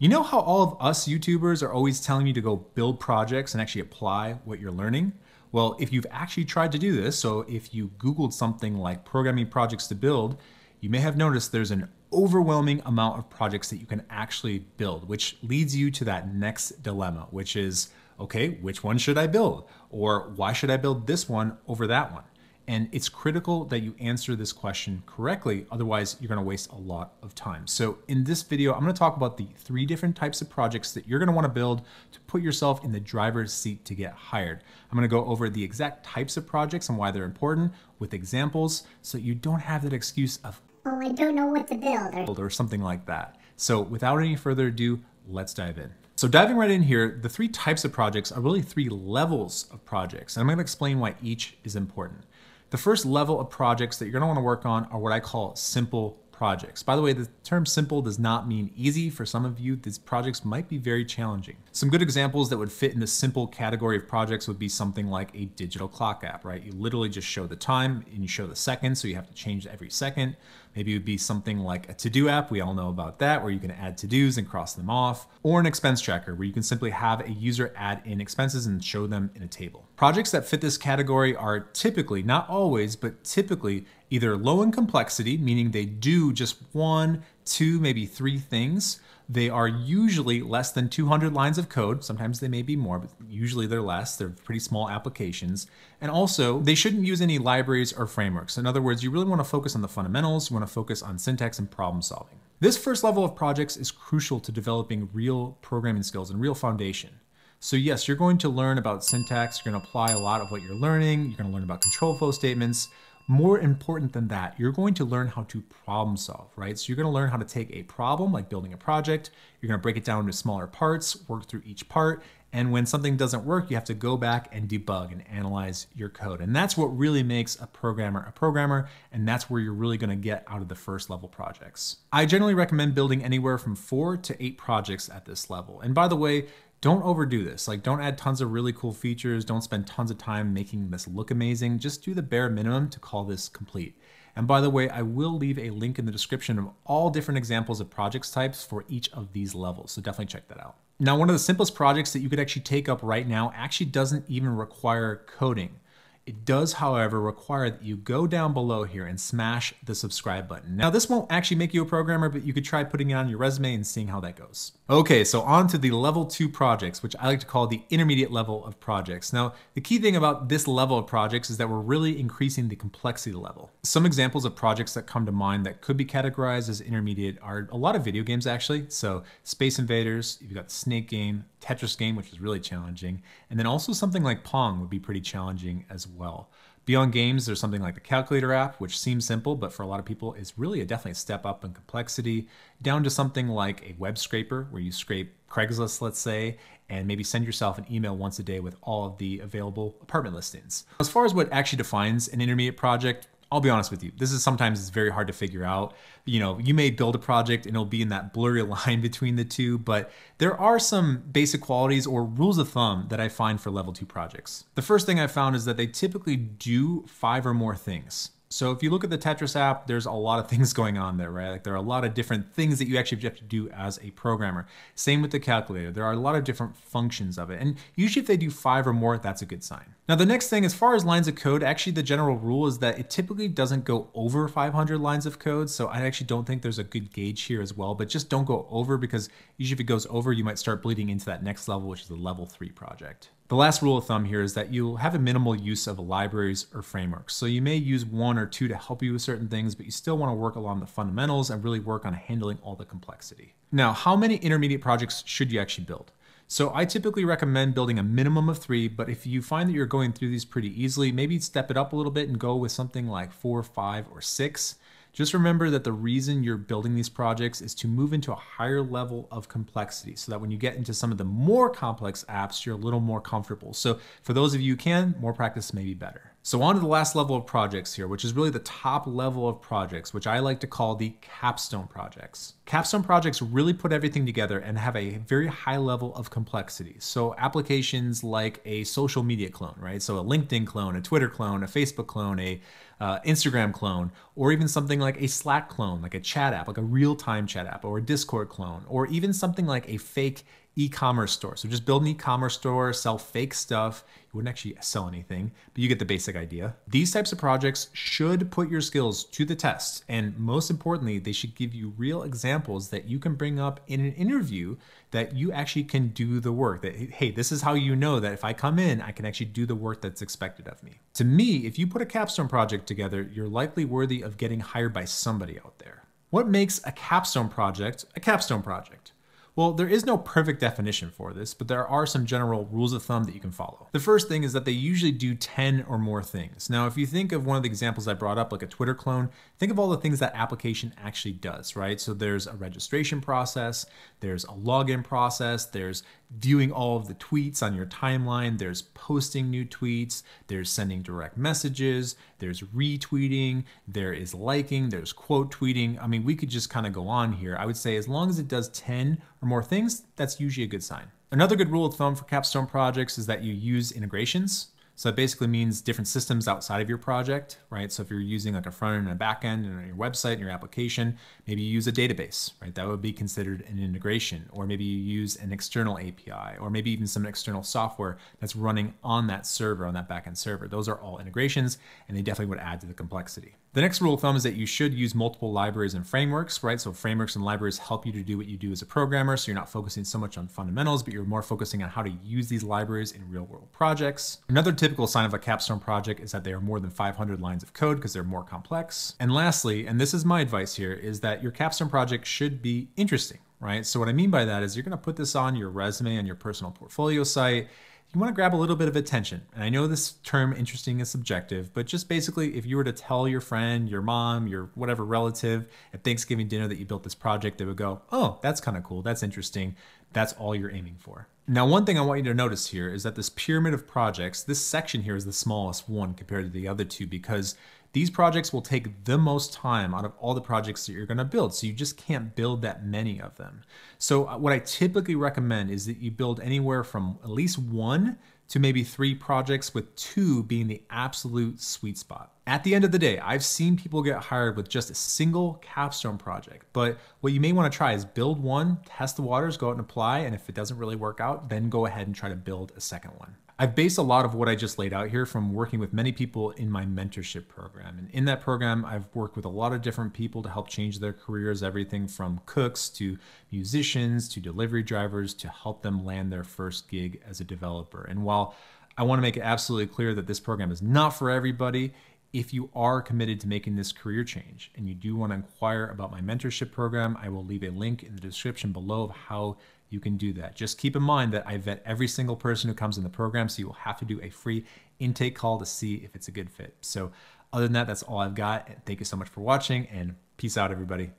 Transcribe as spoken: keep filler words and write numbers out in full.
You know how all of us YouTubers are always telling you to go build projects and actually apply what you're learning? Well, if you've actually tried to do this, so if you Googled something like programming projects to build, you may have noticed there's an overwhelming amount of projects that you can actually build, which leads you to that next dilemma, which is, okay, which one should I build? Or why should I build this one over that one? And it's critical that you answer this question correctly, otherwise you're gonna waste a lot of time. So in this video, I'm gonna talk about the three different types of projects that you're gonna wanna build to put yourself in the driver's seat to get hired. I'm gonna go over the exact types of projects and why they're important with examples so you don't have that excuse of, oh, I don't know what to build, or something like that. So without any further ado, let's dive in. So diving right in here, the three types of projects are really three levels of projects. And I'm gonna explain why each is important. The first level of projects that you're gonna wanna work on are what I call simple projects. By the way, the term simple does not mean easy. For some of you, these projects might be very challenging. Some good examples that would fit in the simple category of projects would be something like a digital clock app, right? You literally just show the time and you show the seconds, so you have to change every second. Maybe it would be something like a to-do app, we all know about that, where you can add to-dos and cross them off, or an expense tracker where you can simply have a user add in expenses and show them in a table. Projects that fit this category are typically, not always, but typically either low in complexity, meaning they do just one, two, maybe three things. They are usually less than two hundred lines of code. Sometimes they may be more, but usually they're less. They're pretty small applications. And also, they shouldn't use any libraries or frameworks. In other words, you really want to focus on the fundamentals. You want to focus on syntax and problem solving. This first level of projects is crucial to developing real programming skills and real foundation. So yes, you're going to learn about syntax. You're going to apply a lot of what you're learning. You're going to learn about control flow statements. More important than that, you're going to learn how to problem solve, right? So you're gonna learn how to take a problem, like building a project, you're gonna break it down into smaller parts, work through each part, and when something doesn't work, you have to go back and debug and analyze your code. And that's what really makes a programmer a programmer, and that's where you're really gonna get out of the first level projects. I generally recommend building anywhere from four to eight projects at this level. And by the way, don't overdo this. Like, don't add tons of really cool features. Don't spend tons of time making this look amazing. Just do the bare minimum to call this complete. And by the way, I will leave a link in the description of all different examples of projects types for each of these levels. So definitely check that out. Now, one of the simplest projects that you could actually take up right now actually doesn't even require coding. It does, however, require that you go down below here and smash the subscribe button. Now, this won't actually make you a programmer, but you could try putting it on your resume and seeing how that goes. Okay, so on to the level two projects, which I like to call the intermediate level of projects. Now, the key thing about this level of projects is that we're really increasing the complexity level. Some examples of projects that come to mind that could be categorized as intermediate are a lot of video games, actually. So Space Invaders, you've got the Snake game, Tetris game, which is really challenging. And then also something like Pong would be pretty challenging as well. Beyond games, there's something like the calculator app, which seems simple, but for a lot of people is really a definitely a step up in complexity, down to something like a web scraper where you scrape Craigslist, let's say, and maybe send yourself an email once a day with all of the available apartment listings. As far as what actually defines an intermediate project, I'll be honest with you, this is sometimes it's very hard to figure out. You know, you may build a project and it'll be in that blurry line between the two, but there are some basic qualities or rules of thumb that I find for level two projects. The first thing I found is that they typically do five or more things. So if you look at the Tetris app, there's a lot of things going on there, right? Like there are a lot of different things that you actually have to do as a programmer. Same with the calculator. There are a lot of different functions of it. And usually if they do five or more, that's a good sign. Now the next thing, as far as lines of code, actually the general rule is that it typically doesn't go over five hundred lines of code. So I actually don't think there's a good gauge here as well, but just don't go over, because usually if it goes over, you might start bleeding into that next level, which is the level three project. The last rule of thumb here is that you'll have a minimal use of libraries or frameworks. So you may use one or two to help you with certain things, but you still want to work along the fundamentals and really work on handling all the complexity. Now, how many intermediate projects should you actually build? So I typically recommend building a minimum of three, but if you find that you're going through these pretty easily, maybe step it up a little bit and go with something like four, five, or six. Just remember that the reason you're building these projects is to move into a higher level of complexity, so that when you get into some of the more complex apps, you're a little more comfortable. So for those of you who can, more practice may be better. So on to the last level of projects here, which is really the top level of projects, which I like to call the capstone projects. Capstone projects really put everything together and have a very high level of complexity. So applications like a social media clone, right? So a LinkedIn clone, a Twitter clone, a Facebook clone, a uh, Instagram clone, or even something like a Slack clone, like a chat app, like a real-time chat app, or a Discord clone, or even something like a fake e-commerce store. So just build an e-commerce store, sell fake stuff. You wouldn't actually sell anything, but you get the basic idea. These types of projects should put your skills to the test. And most importantly, they should give you real examples that you can bring up in an interview that you actually can do the work. That, hey, this is how you know that if I come in, I can actually do the work that's expected of me. To me, if you put a capstone project together, you're likely worthy of getting hired by somebody out there. What makes a capstone project a capstone project? Well, there is no perfect definition for this, but there are some general rules of thumb that you can follow. The first thing is that they usually do ten or more things. Now, if you think of one of the examples I brought up, like a Twitter clone, think of all the things that application actually does, right? So there's a registration process, there's a login process, there's viewing all of the tweets on your timeline, there's posting new tweets, there's sending direct messages, there's retweeting, there is liking, there's quote tweeting. I mean, we could just kind of go on here. I would say as long as it does ten or more things, that's usually a good sign. Another good rule of thumb for capstone projects is that you use integrations. So that basically means different systems outside of your project, right? So if you're using like a front end and a back end and your website and your application, maybe you use a database, right? That would be considered an integration, or maybe you use an external A P I, or maybe even some external software that's running on that server, on that back end server. Those are all integrations, and they definitely would add to the complexity. The next rule of thumb is that you should use multiple libraries and frameworks, right? So frameworks and libraries help you to do what you do as a programmer. So you're not focusing so much on fundamentals, but you're more focusing on how to use these libraries in real world projects. Another typical sign of a capstone project is that they are more than five hundred lines of code because they're more complex. And lastly, and this is my advice here, is that your capstone project should be interesting, right? So what I mean by that is you're gonna put this on your resume, on your personal portfolio site. You want to grab a little bit of attention. And I know this term interesting is subjective, but just basically if you were to tell your friend, your mom, your whatever relative at Thanksgiving dinner that you built this project, they would go, oh, that's kind of cool. That's interesting. That's all you're aiming for. Now, one thing I want you to notice here is that this pyramid of projects, this section here is the smallest one compared to the other two, because these projects will take the most time out of all the projects that you're gonna build. So you just can't build that many of them. So what I typically recommend is that you build anywhere from at least one to maybe three projects, with two being the absolute sweet spot. At the end of the day, I've seen people get hired with just a single capstone project, but what you may wanna try is build one, test the waters, go out and apply, and if it doesn't really work out, then go ahead and try to build a second one. I've based a lot of what I just laid out here from working with many people in my mentorship program. And in that program, I've worked with a lot of different people to help change their careers, everything from cooks to musicians to delivery drivers, to help them land their first gig as a developer. And while I want to make it absolutely clear that this program is not for everybody, if you are committed to making this career change and you do want to inquire about my mentorship program, I will leave a link in the description below of how you can do that. Just keep in mind that I vet every single person who comes in the program, so you will have to do a free intake call to see if it's a good fit. So other than that, that's all I've got. Thank you so much for watching, and peace out, everybody.